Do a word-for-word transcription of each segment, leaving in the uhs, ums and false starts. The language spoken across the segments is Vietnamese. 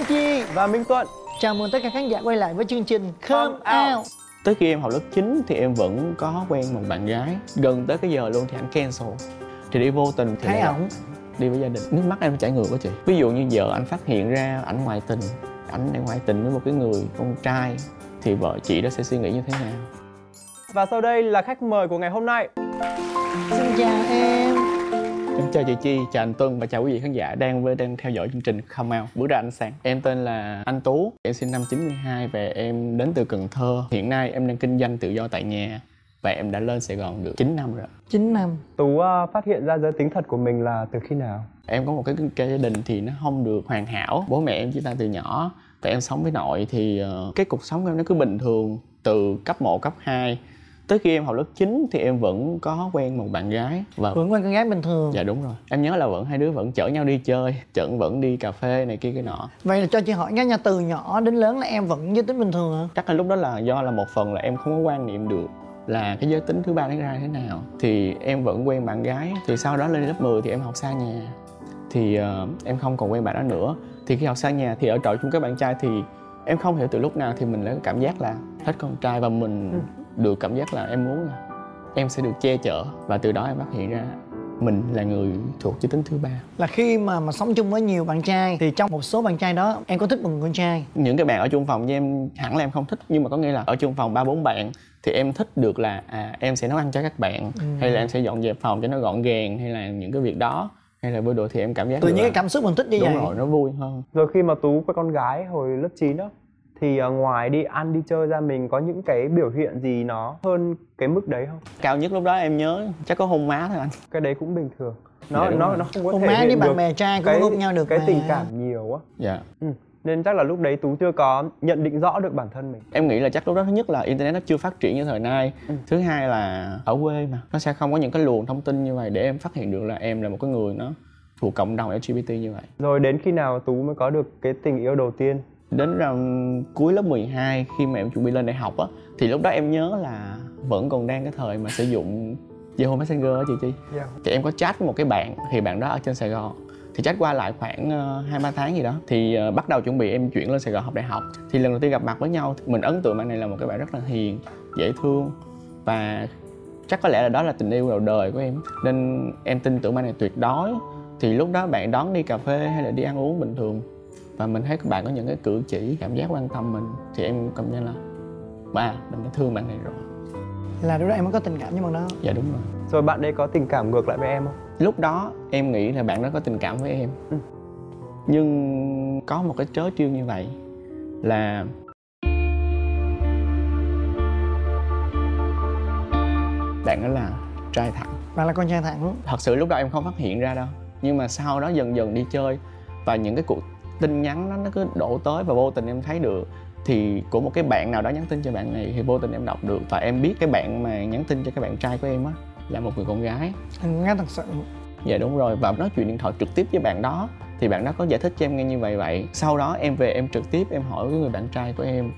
Khánh Chi và Minh Tuân. Chào mừng tất cả khán giả quay lại với chương trình Come Out. Tới khi em học lớp chín thì em vẫn có quen một bạn gái. Gần tới cái giờ luôn thì anh cancel. Thì đi vô tình thì thấy ổng đi với gia đình, nước mắt em chảy ngược đó chị. Ví dụ như vợ anh phát hiện ra ảnh ngoại tình, ảnh đang ngoại tình với một cái người con trai, thì vợ chị đó sẽ suy nghĩ như thế nào? Và sau đây là khách mời của ngày hôm nay. Xin chào em. Em chào chị Chi, chào anh Tuân và chào quý vị khán giả đang với đang theo dõi chương trình Come Out Bước Ra Ánh Sáng. Em tên là Anh Tú, em sinh năm chín mươi hai và em đến từ Cần Thơ. Hiện nay em đang kinh doanh tự do tại nhà và em đã lên Sài Gòn được chín năm rồi. chín năm. Tú uh, phát hiện ra giới tính thật của mình là từ khi nào? Em có một cái, cái gia đình thì nó không được hoàn hảo. Bố mẹ em chia tay từ nhỏ và em sống với nội thì uh, cái cuộc sống của em nó cứ bình thường từ cấp một, cấp hai. Tới khi em học lớp chín thì em vẫn có quen một bạn gái và vẫn quen con gái bình thường. Dạ đúng rồi. Em nhớ là vẫn hai đứa vẫn chở nhau đi chơi, chận vẫn đi cà phê này kia cái nọ. Vậy là cho chị hỏi nghe nha, từ nhỏ đến lớn là em vẫn giới tính bình thường hả? Chắc là lúc đó là do là một phần là em không có quan niệm được là cái giới tính thứ ba nó ra thế nào. Thì em vẫn quen bạn gái. Thì sau đó lên lớp mười thì em học xa nhà. Thì uh, em không còn quen bạn đó nữa. Thì khi học xa nhà thì ở trọ chung các bạn trai thì em không hiểu từ lúc nào thì mình lại có cảm giác là thích con trai. Và mình ừ. được cảm giác là em muốn là em sẽ được che chở. Và từ đó em phát hiện ra mình là người thuộc giới tính thứ ba. Là khi mà mà sống chung với nhiều bạn trai thì trong một số bạn trai đó em có thích một con trai. Những cái bạn ở chung phòng với em hẳn là em không thích, nhưng mà có nghĩa là ở chung phòng ba bốn bạn thì em thích được là à, em sẽ nấu ăn cho các bạn, ừ. hay là em sẽ dọn dẹp phòng cho nó gọn gàng, hay là những cái việc đó, hay là bơi đồ thì em cảm giác tự nhiên cái cảm xúc mình thích như vậy. Đúng rồi, nó vui hơn. Rồi khi mà Tú có con gái hồi lớp chín đó thì ngoài đi ăn đi chơi ra mình có những cái biểu hiện gì nó hơn cái mức đấy không? Cao nhất lúc đó em nhớ chắc có hôn má thôi anh. Cái đấy cũng bình thường. Nó dạ, nó nó không có hôn thể má hiện với bạn bè trai cũng hôn nhau được cái mà. Tình cảm nhiều á. Dạ. Ừ. Nên chắc là lúc đấy Tú chưa có nhận định rõ được bản thân mình. Em nghĩ là chắc lúc đó thứ nhất là internet nó chưa phát triển như thời nay, ừ. thứ hai là ở quê mà nó sẽ không có những cái luồng thông tin như vậy để em phát hiện được là em là một cái người nó thuộc cộng đồng lờ giê bê tê như vậy. Rồi đến khi nào Tú mới có được cái tình yêu đầu tiên? Đến rằng cuối lớp mười hai khi mà em chuẩn bị lên đại học á, thì lúc đó em nhớ là vẫn còn đang cái thời mà sử dụng Zalo Messenger á chị Chi. Yeah. Thì em có chat với một cái bạn, thì bạn đó ở trên Sài Gòn. Thì chat qua lại khoảng hai ba tháng gì đó. Thì uh, bắt đầu chuẩn bị em chuyển lên Sài Gòn học đại học. Thì lần đầu tiên gặp mặt với nhau, mình ấn tượng bạn này là một cái bạn rất là hiền, dễ thương. Và chắc có lẽ là đó là tình yêu đầu đời của em. Nên em tin tưởng bạn này tuyệt đối. Thì lúc đó bạn đón đi cà phê hay là đi ăn uống bình thường. Và mình thấy các bạn có những cái cử chỉ, cảm giác quan tâm mình. Thì em cảm nhận là ba, mình đã thương bạn này rồi. Là lúc đó em mới có tình cảm với bạn đó. Dạ đúng rồi. Rồi bạn đây có tình cảm ngược lại với em không? Lúc đó em nghĩ là bạn đó có tình cảm với em, ừ. nhưng có một cái trớ trêu như vậy là bạn đó là trai thẳng. Bạn là con trai thẳng luôn. Thật sự lúc đó em không phát hiện ra đâu. Nhưng mà sau đó dần dần đi chơi và những cái cuộc tin nhắn đó, nó cứ đổ tới và vô tình em thấy được thì của một cái bạn nào đó nhắn tin cho bạn này, thì vô tình em đọc được và em biết cái bạn mà nhắn tin cho cái bạn trai của em á là một người con gái. Anh nghe thật sự. Dạ đúng rồi, và nói chuyện điện thoại trực tiếp với bạn đó thì bạn đó có giải thích cho em nghe như vậy vậy. Sau đó em về em trực tiếp em hỏi với người bạn trai của em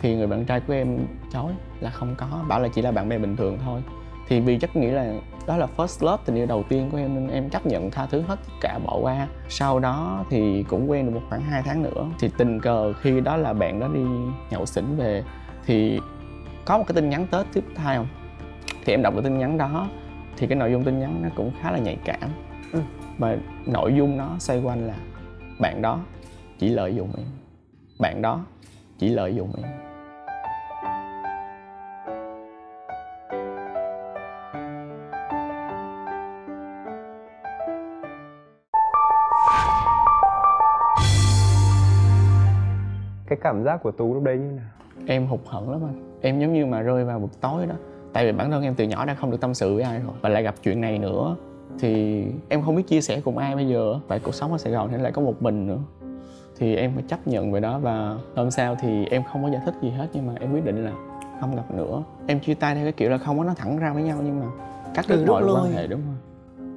thì người bạn trai của em chối là không có, bảo là chỉ là bạn bè bình thường thôi. Thì vì chắc nghĩ là đó là first love, tình yêu đầu tiên của em nên em chấp nhận tha thứ hết tất cả bỏ qua. Sau đó thì cũng quen được một khoảng hai tháng nữa. Thì tình cờ khi đó là bạn đó đi nhậu xỉn về thì có một cái tin nhắn Tết tiếp theo không? Thì em đọc được tin nhắn đó thì cái nội dung tin nhắn nó cũng khá là nhạy cảm. Ừ. Và nội dung nó xoay quanh là bạn đó chỉ lợi dụng em. Bạn đó chỉ lợi dụng em. Cái cảm giác của Tú lúc đấy như thế nào? Em hụt hẫng lắm anh. Em giống như mà rơi vào buổi tối đó. Tại vì bản thân em từ nhỏ đã không được tâm sự với ai rồi. Và lại gặp chuyện này nữa. Thì em không biết chia sẻ cùng ai bây giờ. Tại cuộc sống ở Sài Gòn thì lại có một mình nữa. Thì em phải chấp nhận về đó. Và hôm sau thì em không có giải thích gì hết. Nhưng mà em quyết định là không gặp nữa. Em chia tay theo cái kiểu là không có nói thẳng ra với nhau. Nhưng mà cắt đứt mọi quan hệ đúng không?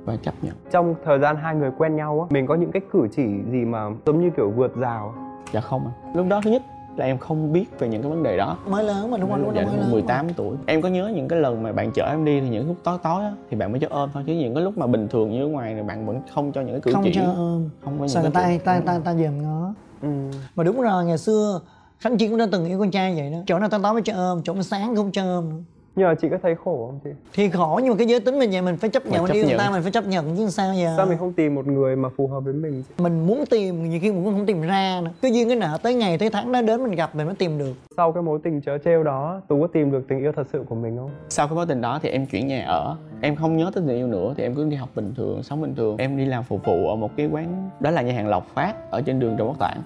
Và chấp nhận. Trong thời gian hai người quen nhau á, mình có những cái cử chỉ gì mà giống như kiểu vượt rào? Dạ không à. Lúc đó thứ nhất là em không biết về những cái vấn đề đó. Mới lớn mà đúng không? Lúc đó mới mười tám tuổi. Em có nhớ những cái lần mà bạn chở em đi thì những lúc tối tối á thì bạn mới cho ôm thôi, chứ những cái lúc mà bình thường như ở ngoài thì bạn vẫn không cho những cái cử chỉ. Không cho ôm. Không có những cái tay tay tay ta dòm ngó. ừ. Mà đúng rồi, ngày xưa Khánh Chi cũng đã từng yêu con trai vậy đó. Chỗ nào tao tối mới cho ôm, chỗ mà sáng không cho ôm. Nhưng mà chị có thấy khổ không chị? Thì khổ, nhưng mà cái giới tính mình vậy mình phải chấp nhận, mình yêu người ta mình phải chấp nhận chứ sao giờ. Sao mình không tìm một người mà phù hợp với mình chị? Mình muốn tìm, nhiều khi mình cũng không tìm ra nữa. Cứ duyên cái nợ tới ngày tới tháng đó đến mình gặp mình mới tìm được. Sau cái mối tình chớ trêu đó, Tú có tìm được tình yêu thật sự của mình không? Sau cái mối tình đó thì em chuyển nhà ở. Em không nhớ tới tình yêu nữa thì em cứ đi học bình thường, sống bình thường. Em đi làm phục vụ ở một cái quán, đó là nhà hàng Lộc Phát ở trên đường Trần Quốc Toản.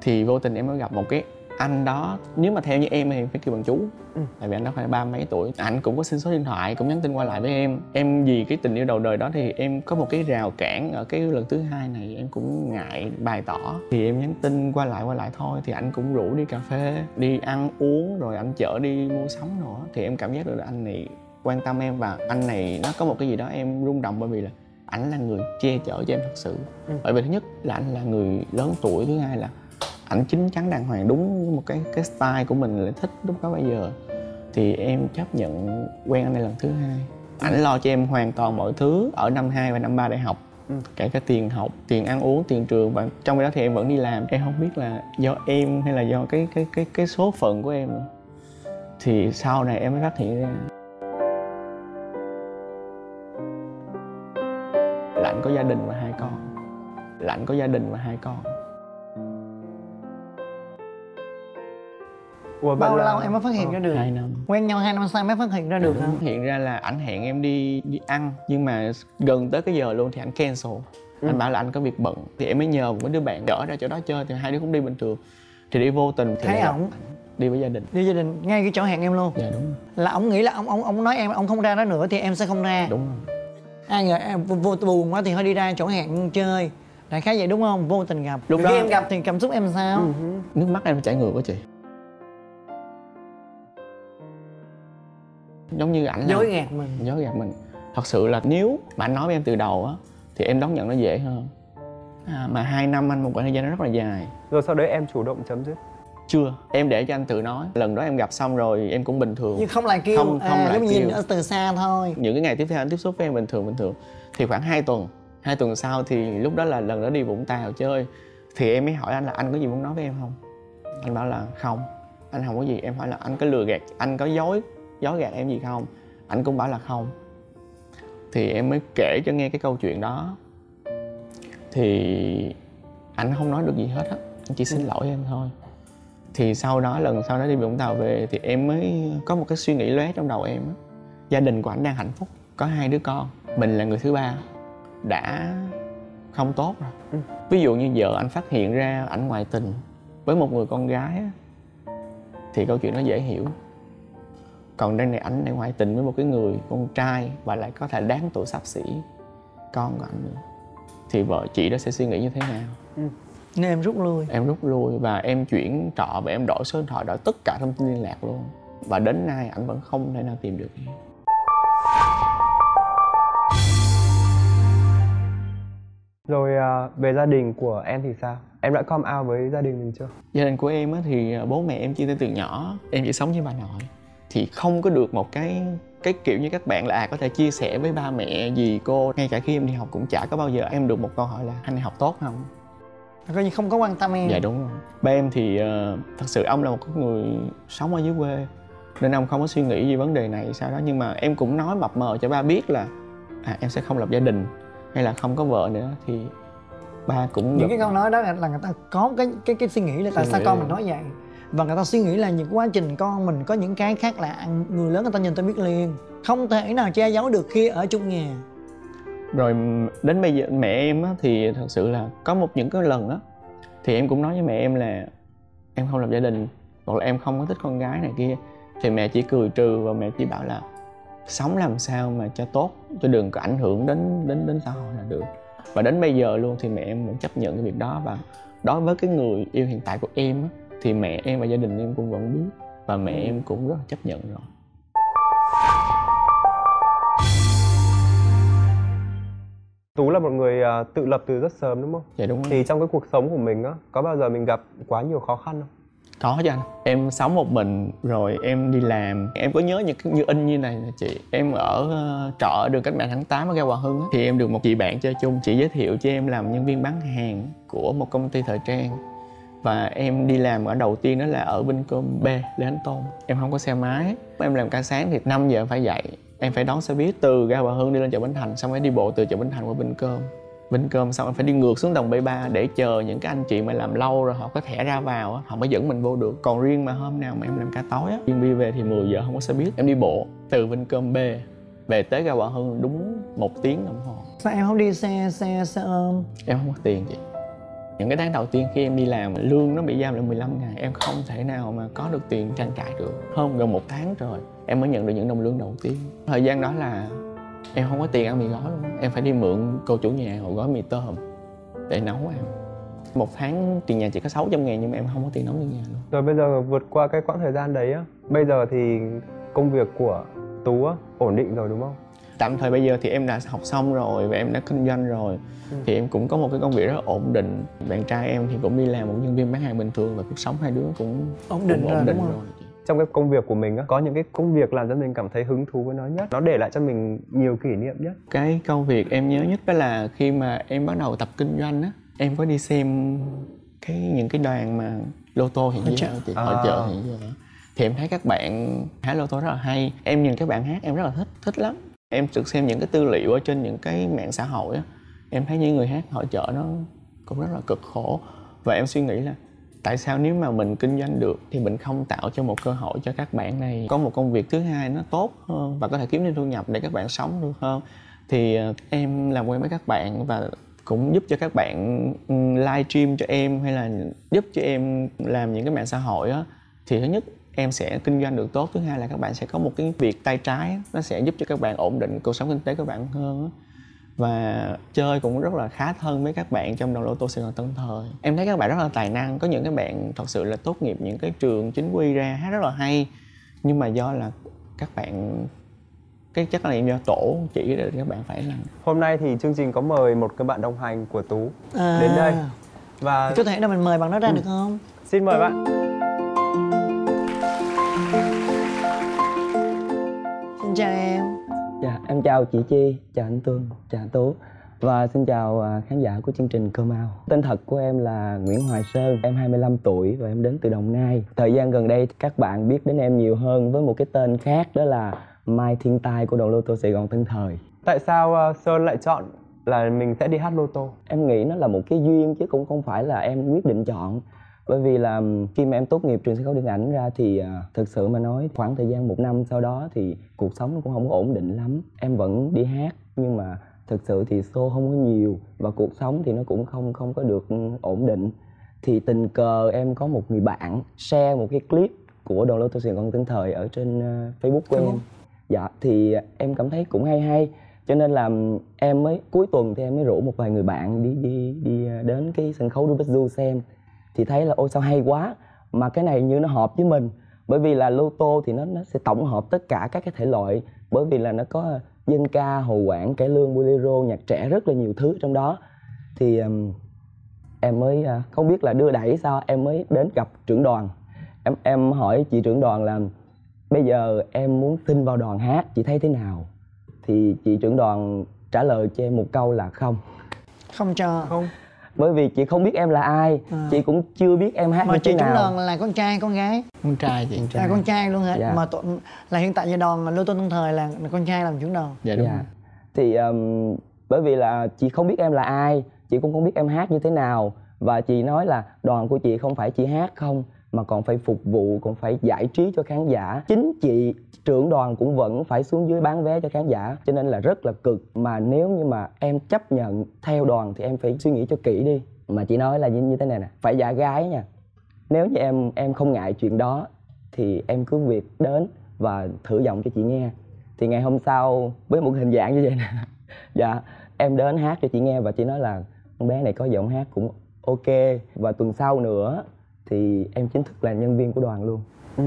Thì vô tình em mới gặp một cái anh đó, nếu mà theo như em thì phải kêu bằng chú, ừ. Tại vì anh đó khoảng ba mấy tuổi, anh cũng có xin số điện thoại, cũng nhắn tin qua lại với em. Em vì cái tình yêu đầu đời đó thì em có một cái rào cản ở cái lần thứ hai này, em cũng ngại bày tỏ. Thì em nhắn tin qua lại qua lại thôi, thì anh cũng rủ đi cà phê, đi ăn uống, rồi anh chở đi mua sắm nữa. Thì em cảm giác được là anh này quan tâm em, và anh này nó có một cái gì đó em rung động, bởi vì là anh là người che chở cho em thật sự, ừ. Bởi vì thứ nhất là anh là người lớn tuổi, thứ hai là ảnh chín chắn đàng hoàng, đúng một cái cái style của mình lại thích lúc đó bây giờ. Thì em chấp nhận quen anh này lần thứ hai. Ảnh lo cho em hoàn toàn mọi thứ ở năm hai và năm ba đại học, ừ. Kể cả tiền học, tiền ăn uống, tiền trường, và trong cái đó thì em vẫn đi làm. Em không biết là do em hay là do cái cái cái cái số phận của em nữa. Thì sau này em mới phát hiện ra là ảnh có gia đình và hai con. Là ảnh có gia đình và hai con. Ủa, bao lâu là... em mới phát hiện ờ, ra được? hai năm. Quen nhau hai năm sau mới phát hiện ra được hả? Phát hiện ra là ảnh hẹn em đi đi ăn, nhưng mà gần tới cái giờ luôn thì ảnh cancel, ừ. Anh bảo là anh có việc bận, thì em mới nhờ một đứa bạn chở ra chỗ đó chơi, thì hai đứa cũng đi bình thường. Thì đi vô tình thì thấy ổng đi với gia đình, đi gia đình ngay cái chỗ hẹn em luôn. Dạ đúng rồi. Là ổng nghĩ là ổng ổng ổng nói em ổng không ra đó nữa thì em sẽ không ra. Đúng rồi. Ai ngờ em vô buồn quá thì hơi đi ra chỗ hẹn chơi, đại khái vậy đúng không? Vô tình gặp. Lúc đó em gặp thì cảm xúc em sao? Ừ. Nước mắt em chảy ngược quá chị. Giống như ảnh dối gạt mình, dối gạt mình. Thật sự là nếu mà anh nói với em từ đầu á thì em đón nhận nó dễ hơn. À, mà hai năm anh một khoảng thời gian nó rất là dài. Rồi sau đấy em chủ động chấm dứt? Chưa, em để cho anh tự nói. Lần đó em gặp xong rồi em cũng bình thường. Nhưng không lại kêu, không, không à, lại kêu. Nhìn ở từ xa thôi. Những cái ngày tiếp theo anh tiếp xúc với em bình thường bình thường. Thì khoảng hai tuần, hai tuần sau thì lúc đó là lần đó đi Vũng Tàu chơi. Thì em mới hỏi anh là anh có gì muốn nói với em không? Anh bảo là không, anh không có gì. Em hỏi là anh có lừa gạt, anh có dối dối gạt em gì không? Anh cũng bảo là không. Thì em mới kể cho nghe cái câu chuyện đó. Thì anh không nói được gì hết á, anh chỉ xin ừ. lỗi em thôi. Thì sau đó lần sau đó đi Vũng Tàu về thì em mới có một cái suy nghĩ lóe trong đầu em á. Gia đình của anh đang hạnh phúc, có hai đứa con, mình là người thứ ba đã không tốt rồi. Ừ. Ví dụ như vợ anh phát hiện ra ảnh ngoại tình với một người con gái á, thì câu chuyện nó dễ hiểu. Còn đây này ảnh này ngoại tình với một cái người con trai và lại có thể đáng tuổi xấp xỉ con của ảnh nữa, thì vợ chị đó sẽ suy nghĩ như thế nào? Ừ. Nên em rút lui. Em rút lui và em chuyển trọ và em đổi số điện thoại, đổi tất cả thông tin liên lạc luôn. Và đến nay ảnh vẫn không thể nào tìm được em. Rồi về gia đình của em thì sao? Em đã come out với gia đình mình chưa? Gia đình của em thì bố mẹ em chia tay từ nhỏ, em chỉ sống với bà nội. Thì không có được một cái cái kiểu như các bạn là à, có thể chia sẻ với ba mẹ gì cô. Ngay cả khi em đi học cũng chả có bao giờ em được một câu hỏi là anh đi học tốt không? Coi như không có quan tâm em. Dạ đúng rồi. Ba em thì uh, thật sự ông là một người sống ở dưới quê nên ông không có suy nghĩ về vấn đề này sau đó. Nhưng mà em cũng nói mập mờ cho ba biết là à, em sẽ không lập gia đình hay là không có vợ nữa. Thì ba cũng những được... cái câu nói đó là người ta có cái cái cái suy nghĩ là suy tại nghĩ sao con là... mình nói vậy. Và người ta suy nghĩ là những quá trình con mình có những cái khác lạ, người lớn người ta nhìn ta biết liền. Không thể nào che giấu được khi ở chung nhà. Rồi đến bây giờ mẹ em á, thì thật sự là có một những cái lần á thì em cũng nói với mẹ em là em không làm gia đình hoặc là em không có thích con gái này kia. Thì mẹ chỉ cười trừ và mẹ chỉ bảo là sống làm sao mà cho tốt, cho đừng có ảnh hưởng đến đến đến xã hội là được. Và đến bây giờ luôn thì mẹ em vẫn chấp nhận cái việc đó. Và đối với cái người yêu hiện tại của em á, thì mẹ em và gia đình em cũng vẫn biết. Và mẹ em cũng rất là chấp nhận rồi. Tú là một người tự lập từ rất sớm đúng không? Dạ đúng rồi. Thì trong cái cuộc sống của mình á, có bao giờ mình gặp quá nhiều khó khăn không? Có chứ anh. Em sống một mình rồi em đi làm. Em có nhớ những như in như này nè chị. Em ở trọ đường Cách Mạng Tháng tám ở Gia Hòa Hưng á, thì em được một chị bạn chơi chung. Chị giới thiệu cho em làm nhân viên bán hàng của một công ty thời trang. Và em đi làm ở đầu tiên đó là ở Vincom B, Lê Thánh Tôn. Em không có xe máy. Em làm ca sáng thì năm giờ em phải dậy. Em phải đón xe buýt từ ga Hòa Hưng đi lên chợ Bến Thành, xong rồi đi bộ từ chợ Bến Thành qua Vincom. Vincom xong em phải đi ngược xuống Đồng Bay Ba để chờ những cái anh chị mà làm lâu rồi họ có thẻ ra vào, họ mới dẫn mình vô được. Còn riêng mà hôm nào mà em làm ca tối á, riêng đi về thì mười giờ không có xe buýt. Em đi bộ từ Vincom B về tới ga Hòa Hưng đúng một tiếng đồng hồ. Sao em không đi xe xe xe ôm? Em không có tiền chị. Những cái tháng đầu tiên khi em đi làm, lương nó bị giam lại mười lăm ngày. Em không thể nào mà có được tiền trang trải được. Hơn gần một tháng rồi em mới nhận được những đồng lương đầu tiên. Thời gian đó là em không có tiền ăn mì gói luôn. Em phải đi mượn cô chủ nhà hộ gói mì tôm để nấu ăn. Một tháng tiền nhà chỉ có sáu trăm ngàn nhưng mà em không có tiền nấu tiền nhà luôn. Rồi bây giờ vượt qua cái quãng thời gian đấy á, bây giờ thì công việc của Tú á, ổn định rồi đúng không? Tạm thời bây giờ thì em đã học xong rồi và em đã kinh doanh rồi. Ừ. Thì em cũng có một cái công việc rất ổn định. Bạn trai em thì cũng đi làm một nhân viên bán hàng bình thường và cuộc sống hai đứa cũng ổn định, cũng ổn định rồi. rồi. Trong cái công việc của mình á, có những cái công việc làm cho mình cảm thấy hứng thú với nó nhất, nó để lại cho mình nhiều kỷ niệm nhất. Cái công việc em nhớ nhất đó là khi mà em bắt đầu tập kinh doanh á, em có đi xem cái những cái đoàn mà lô tô hiện giờ, hội chợ hiện giờ. Thì em thấy các bạn hát lô tô rất là hay. Em nhìn các bạn hát em rất là thích, thích lắm. Em được xem những cái tư liệu ở trên những cái mạng xã hội á, em thấy những người hát hội chợ nó cũng rất là cực khổ. Và em suy nghĩ là tại sao nếu mà mình kinh doanh được thì mình không tạo cho một cơ hội cho các bạn này có một công việc thứ hai nó tốt hơn và có thể kiếm thêm thu nhập để các bạn sống được hơn. Thì em làm quen với các bạn và cũng giúp cho các bạn live stream cho em hay là giúp cho em làm những cái mạng xã hội á. Thì thứ nhất em sẽ kinh doanh được tốt, thứ hai là các bạn sẽ có một cái việc tay trái, nó sẽ giúp cho các bạn ổn định cuộc sống kinh tế của các bạn hơn. Và chơi cũng rất là khá thân với các bạn trong đoàn lô tô Sài Gòn Tân Thời. Em thấy các bạn rất là tài năng, có những cái bạn thật sự là tốt nghiệp những cái trường chính quy ra hát rất là hay. Nhưng mà do là các bạn, cái chắc là em do tổ chỉ để các bạn phải làm. Hôm nay thì chương trình có mời một cái bạn đồng hành của Tú à, đến đây. Và có thể là mình mời bạn nó ra ừ. được không? Xin mời ừ. bạn. Xin chào em. Dạ, em chào chị Chi, chào anh Tuân, chào anh Tú. Và xin chào khán giả của chương trình Come Out. Tên thật của em là Nguyễn Hoài Sơn, em hai mươi lăm tuổi và em đến từ Đồng Nai. Thời gian gần đây các bạn biết đến em nhiều hơn với một cái tên khác, đó là Mai Thiên Tài của đoàn lô tô Sài Gòn Tân Thời. Tại sao Sơn lại chọn là mình sẽ đi hát lô tô? Em nghĩ nó là một cái duyên chứ cũng không phải là em quyết định chọn. Bởi vì là khi mà em tốt nghiệp trường sân khấu điện ảnh ra thì thực sự mà nói khoảng thời gian một năm sau đó thì cuộc sống nó cũng không có ổn định lắm. Em vẫn đi hát nhưng mà thực sự thì show không có nhiều và cuộc sống thì nó cũng không không có được ổn định. Thì tình cờ em có một người bạn share một cái clip của đoàn lô tô Sài Gòn Tân Thời ở trên Facebook của em. Dạ, thì em cảm thấy cũng hay hay. Cho nên là em mới cuối tuần thì em mới rủ một vài người bạn đi đi đi đến cái sân khấu Du Bích xem. Thì thấy là ôi sao hay quá, mà cái này như nó hợp với mình. Bởi vì là lô tô thì nó, nó sẽ tổng hợp tất cả các cái thể loại. Bởi vì là nó có dân ca, hồ quảng, cải lương, bolero, nhạc trẻ, rất là nhiều thứ trong đó. Thì um, em mới uh, không biết là đưa đẩy sao, em mới đến gặp trưởng đoàn. Em, em hỏi chị trưởng đoàn là bây giờ em muốn xin vào đoàn hát, chị thấy thế nào? Thì chị trưởng đoàn trả lời cho em một câu là không. Không cho. Không. Bởi vì chị không biết em là ai, à. Chị cũng chưa biết em hát như thế nào. Mà chị trưởng đoàn là con trai con gái? Con trai chị. Con trai. Là con trai luôn hả? Dạ. Mà là hiện tại giờ đoàn lô tô Tân Thời là con trai làm trưởng đoàn. Dạ đúng. Dạ. Thì um, bởi vì là chị không biết em là ai, chị cũng không biết em hát như thế nào. Và chị nói là đoàn của chị không phải chỉ hát không, mà còn phải phục vụ, còn phải giải trí cho khán giả. Chính chị trưởng đoàn cũng vẫn phải xuống dưới bán vé cho khán giả. Cho nên là rất là cực. Mà nếu như mà em chấp nhận theo đoàn thì em phải suy nghĩ cho kỹ đi. Mà chị nói là như thế này nè, phải giả gái nha. Nếu như em em không ngại chuyện đó thì em cứ việc đến và thử giọng cho chị nghe. Thì ngày hôm sau với một hình dạng như vậy nè. Dạ, em đến hát cho chị nghe và chị nói là con bé này có giọng hát cũng ok. Và tuần sau nữa thì em chính thức là nhân viên của đoàn luôn. Ừ.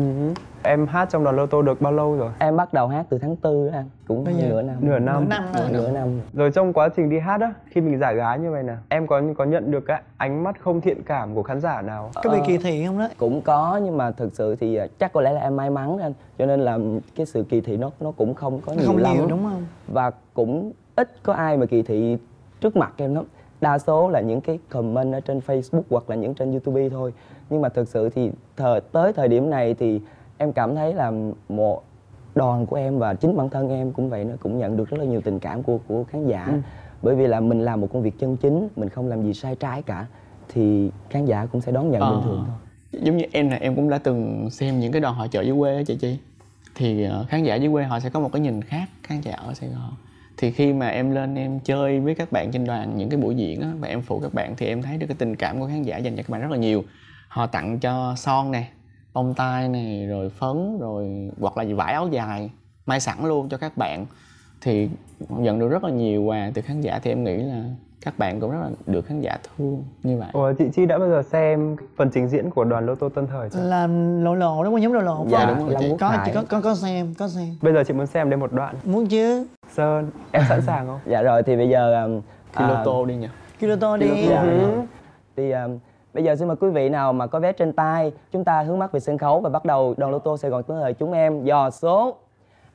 Em hát trong đoàn lô tô được bao lâu rồi? Em bắt đầu hát từ tháng tư anh, cũng nửa năm. Nửa năm. Nửa năm. Nửa, nửa năm. Rồi trong quá trình đi hát á, khi mình giả gái như vậy nè, em có có nhận được cái ánh mắt không thiện cảm của khán giả nào? Có bị kỳ thị không đó? Cũng có, nhưng mà thực sự thì chắc có lẽ là em may mắn anh, cho nên là cái sự kỳ thị nó nó cũng không có nhiều không lắm. Không nhiều đúng không? Và cũng ít có ai mà kỳ thị trước mặt em lắm. đa số là những cái comment ở trên Facebook hoặc là những trên YouTube thôi. Nhưng mà thực sự thì thời, tới thời điểm này thì em cảm thấy là một đoàn của em và chính bản thân em cũng vậy, nó cũng nhận được rất là nhiều tình cảm của của khán giả. Ừ. Bởi vì là mình làm một công việc chân chính, mình không làm gì sai trái cả, thì khán giả cũng sẽ đón nhận ờ. bình thường thôi. Giống như em là em cũng đã từng xem những cái đoàn hội chợ dưới quê á chị Chi, thì khán giả dưới quê họ sẽ có một cái nhìn khác khán giả ở Sài Gòn. Thì khi mà em lên em chơi với các bạn trên đoàn những cái buổi diễn á, và em phụ các bạn, thì em thấy được cái tình cảm của khán giả dành cho các bạn rất là nhiều. Họ tặng cho son nè, bông tai này, rồi phấn, rồi hoặc là gì vải áo dài may sẵn luôn cho các bạn, thì nhận được rất là nhiều quà từ khán giả. Thì em nghĩ là các bạn cũng rất là được khán giả thương như vậy. Ủa, chị Chi đã bao giờ xem phần trình diễn của đoàn Lô Tô Tân Thời chưa? Là Lộ Lộ đúng không? Nhóm Lộ Lộ không? Dạ đúng rồi chị. Có, chị có, có, có xem, có xem. Bây giờ chị muốn xem đến một đoạn. Muốn chứ Sơn, em sẵn sàng không? Dạ rồi, thì bây giờ um, Khi Lô Tô uh, đi nhỉ? Khi Lô Tô đi. Dạ, ừ. Thì um, bây giờ xin mời quý vị nào mà có vé trên tay, chúng ta hướng mắt về sân khấu và bắt đầu đoàn Lô Tô Sài Gòn Tân Thời chúng em dò số.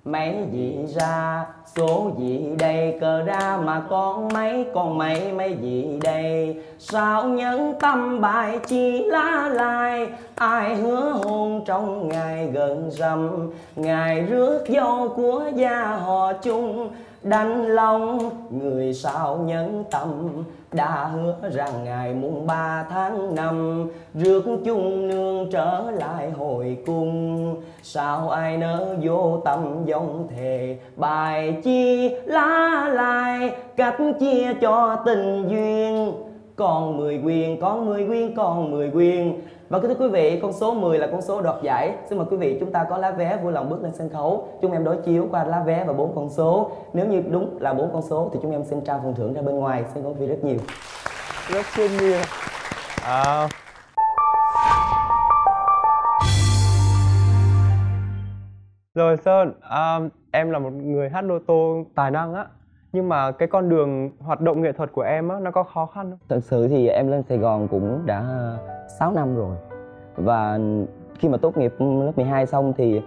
Mấy gì ra, số gì đây, cờ ra mà con mấy, con mấy mấy gì đây. Sao nhẫn tâm bài chi lá lai, ai hứa hôn trong ngày gần rằm. Ngày rước dâu của gia họ chung, đánh lòng người sao nhẫn tâm. Đã hứa rằng ngày mùng ba tháng năm, rước chung nương trở lại hồi cung. Sao ai nỡ vô tâm dòng thề, bài chi lá lại cách chia cho tình duyên. Còn mười quyên, còn mười quyên, còn mười quyên. Và thưa quý vị, con số mười là con số đoạt giải. Xin mời quý vị chúng ta có lá vé vui lòng bước lên sân khấu. Chúng em đối chiếu qua lá vé và bốn con số. Nếu như đúng là bốn con số thì chúng em xin trao phần thưởng ra bên ngoài. Xin cảm ơn rất nhiều. Rất xin nhiều. À... Rồi Sơn, à, em là một người hát lô tô tài năng á. Nhưng mà cái con đường hoạt động nghệ thuật của em á, nó có khó khăn không? Thật sự thì em lên Sài Gòn cũng đã sáu năm rồi. Và khi mà tốt nghiệp lớp mười hai xong thì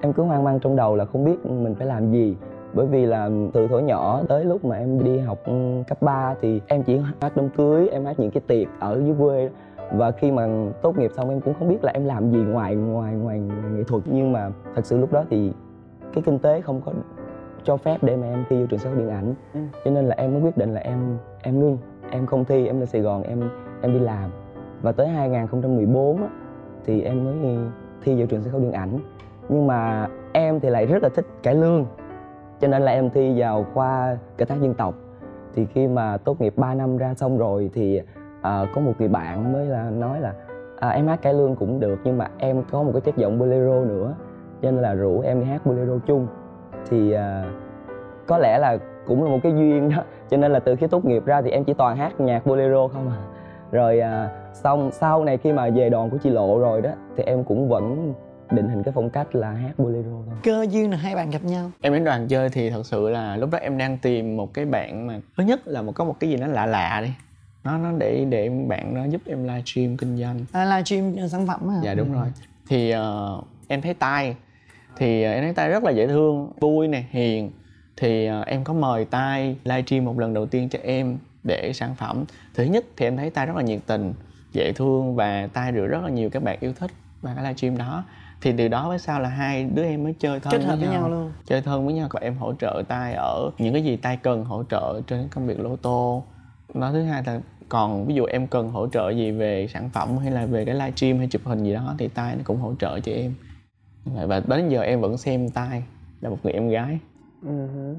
em cứ hoang mang trong đầu là không biết mình phải làm gì. Bởi vì là từ thổi nhỏ tới lúc mà em đi học cấp ba thì em chỉ hát đám cưới, em hát những cái tiệc ở dưới quê. Và khi mà tốt nghiệp xong em cũng không biết là em làm gì ngoài ngoài ngoài nghệ thuật. Nhưng mà thật sự lúc đó thì cái kinh tế không có cho phép để mà em thi vô trường sân khấu điện ảnh. Ừ. Cho nên là em mới quyết định là em em ngưng, em không thi, em lên Sài Gòn em em đi làm. Và tới hai không một bốn á, thì em mới thi vào trường sân khấu điện ảnh. Nhưng mà em thì lại rất là thích cải lương, cho nên là em thi vào khoa cải tác dân tộc. Thì khi mà tốt nghiệp ba năm ra xong rồi thì à, có một người bạn mới là nói là à, em hát cải lương cũng được, nhưng mà em có một cái chất giọng bolero nữa, cho nên là rủ em đi hát bolero chung. Thì à, có lẽ là cũng là một cái duyên đó, cho nên là từ khi tốt nghiệp ra thì em chỉ toàn hát nhạc bolero không à. Rồi à, xong sau này khi mà về đoàn của chị Lộ rồi đó thì em cũng vẫn định hình cái phong cách là hát bolero thôi. Cơ duyên là hai bạn gặp nhau. Em đến đoàn chơi thì thật sự là lúc đó em đang tìm một cái bạn mà thứ nhất là một có một cái gì nó lạ lạ đi, nó nó để để bạn nó giúp em livestream kinh doanh. À, livestream sản phẩm hả? Dạ đúng rồi. Thì uh, em thấy Tai thì em thấy Tai rất là dễ thương, vui nè, hiền. Thì uh, em có mời Tai livestream một lần đầu tiên cho em để sản phẩm. Thứ nhất thì em thấy Tai rất là nhiệt tình, dễ thương và Tai được rất là nhiều các bạn yêu thích và cái livestream đó. Thì từ đó với sau là hai đứa em mới chơi thân kết hợp với nhau. nhau luôn. Chơi thân với nhau, còn em hỗ trợ Tai ở những cái gì Tai cần hỗ trợ trên công việc lô tô. Nói thứ hai là còn ví dụ em cần hỗ trợ gì về sản phẩm hay là về cái livestream hay chụp hình gì đó thì Tai nó cũng hỗ trợ cho em. Và đến giờ em vẫn xem Tai là một người em gái. Ừ.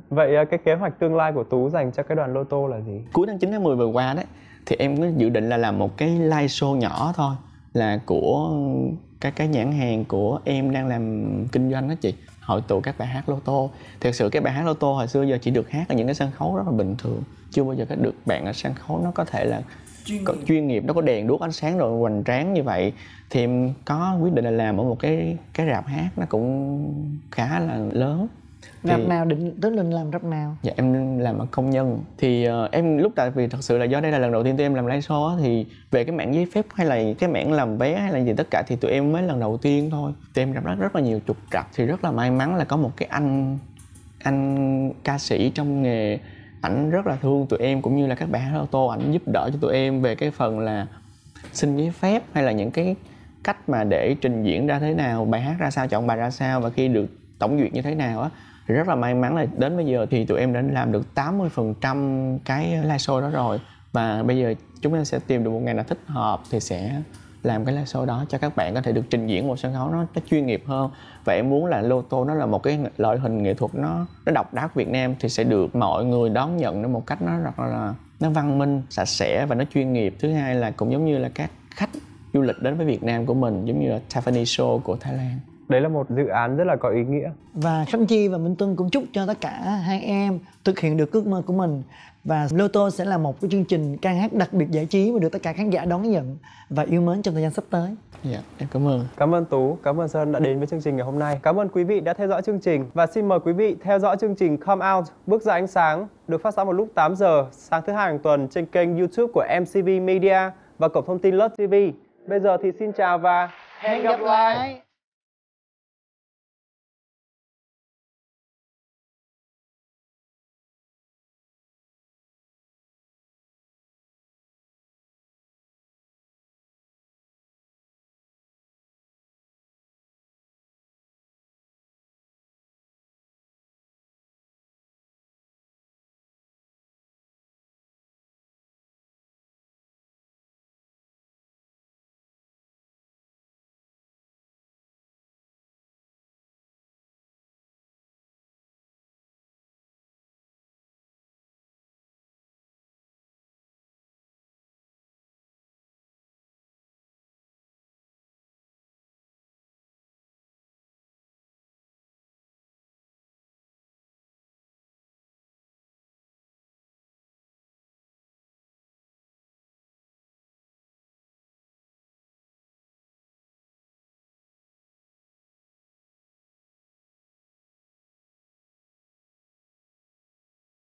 Vậy cái kế hoạch tương lai của Tú dành cho cái đoàn lô tô là gì? Cuối tháng chín tháng mười vừa qua đấy thì em có dự định là làm một cái live show nhỏ thôi, là của các cái nhãn hàng của em đang làm kinh doanh đó chị, hội tụ các bài hát lô tô. Thực sự cái bài hát lô tô hồi xưa giờ chỉ được hát ở những cái sân khấu rất là bình thường, chưa bao giờ có được bạn ở sân khấu nó có thể là chuyên, có, nghiệp. chuyên nghiệp, nó có đèn đuốc ánh sáng rồi hoành tráng như vậy. Thì em có quyết định là làm ở một cái cái rạp hát nó cũng khá là lớn. Rạp thì... nào định tức là làm rạp nào? Dạ em làm ở công nhân. Thì uh, em lúc tại vì thật sự là do đây là lần đầu tiên tụi em làm live show á, thì về cái mảng giấy phép hay là cái mảng làm vé hay là gì tất cả thì tụi em mới lần đầu tiên thôi. Tụi em rạp rất là nhiều trục trặc. Thì rất là may mắn là có một cái anh anh ca sĩ trong nghề ảnh rất là thương tụi em cũng như là các bạn ô tô, ảnh giúp đỡ cho tụi em về cái phần là xin giấy phép hay là những cái cách mà để trình diễn ra thế nào, bài hát ra sao, chọn bài ra sao và khi được tổng duyệt như thế nào á. Rất là may mắn là đến bây giờ thì tụi em đã làm được tám mươi phần trăm cái live show đó rồi. Và bây giờ chúng em sẽ tìm được một ngày nào thích hợp thì sẽ làm cái live show đó cho các bạn có thể được trình diễn một sân khấu nó, nó chuyên nghiệp hơn. Và em muốn là Lô Tô nó là một cái loại hình nghệ thuật nó nó độc đáo của Việt Nam thì sẽ được mọi người đón nhận nó một cách nó rất là nó văn minh, sạch sẽ và nó chuyên nghiệp. Thứ hai là cũng giống như là các khách du lịch đến với Việt Nam của mình, giống như là Tiffany Show của Thái Lan. Đấy là một dự án rất là có ý nghĩa. Và Khánh Chi và Minh Tuân cũng chúc cho tất cả hai em thực hiện được ước mơ của mình. Và Lô Tô sẽ là một cái chương trình ca hát đặc biệt giải trí mà được tất cả khán giả đón nhận và yêu mến trong thời gian sắp tới. Dạ, yeah, em cảm ơn. Cảm ơn Tú, cảm ơn Sơn đã đến với chương trình ngày hôm nay. Cảm ơn quý vị đã theo dõi chương trình. Và xin mời quý vị theo dõi chương trình Come Out, Bước ra ánh sáng, được phát sóng vào lúc tám giờ sáng thứ hai hàng tuần trên kênh YouTube của em xê vê Media và cổng thông tin Love ti vi. Bây giờ thì xin chào và hẹn gặp lại.